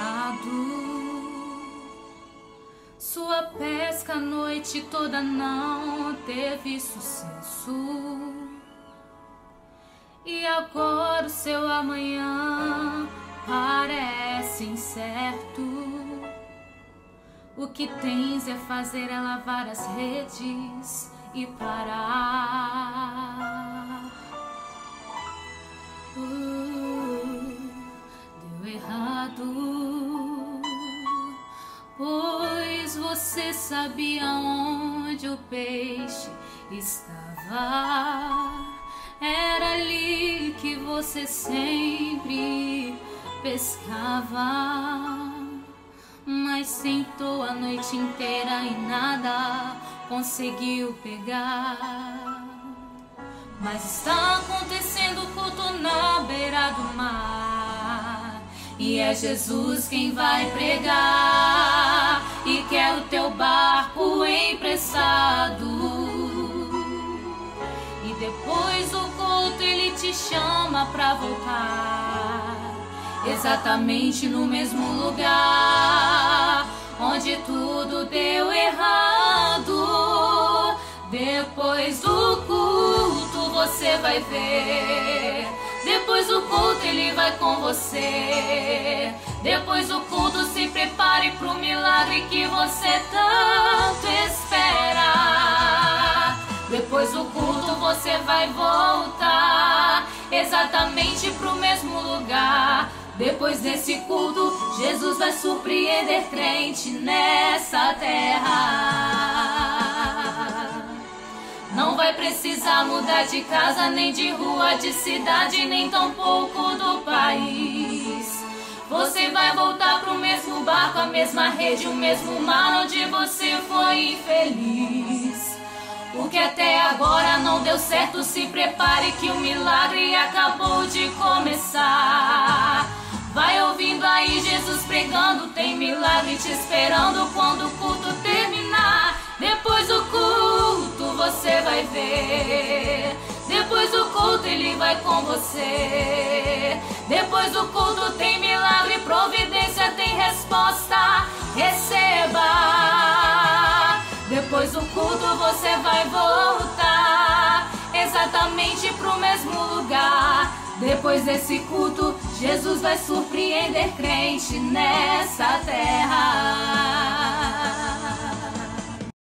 errado. Sua pesca a noite toda não teve sucesso, e agora o seu amanhã parece incerto. O que tens é fazer é lavar as redes e parar. Deu errado, pois você sabia onde o peixe estava. Era ali que você sempre pescava, mas sentou a noite inteira e nada conseguiu pegar. Mas está acontecendo o culto na beira do mar, e é Jesus quem vai pregar, e quer o teu barco emprestado. Depois do culto ele te chama pra voltar, exatamente no mesmo lugar onde tudo deu errado. Depois do culto você vai ver, depois do culto ele vai com você. Depois do culto se prepare pro milagre que você tanto espera. Depois do culto você vai voltar exatamente pro mesmo lugar. Depois desse culto, Jesus vai surpreender crente nessa terra. Não vai precisar mudar de casa, nem de rua, de cidade, nem tampouco do país. Você vai voltar pro mesmo barco, a mesma rede, o mesmo mar onde você foi infeliz. O que até agora não deu certo, se prepare que o milagre acabou de começar. Vai ouvindo aí Jesus pregando, tem milagre te esperando quando o culto terminar. Depois do culto você vai ver, depois do culto ele vai com você. Depois do culto tem milagre, providência, tem resposta, receba. Depois do culto você vai voltar exatamente pro mesmo lugar. Depois desse culto, Jesus vai surpreender crente nessa terra.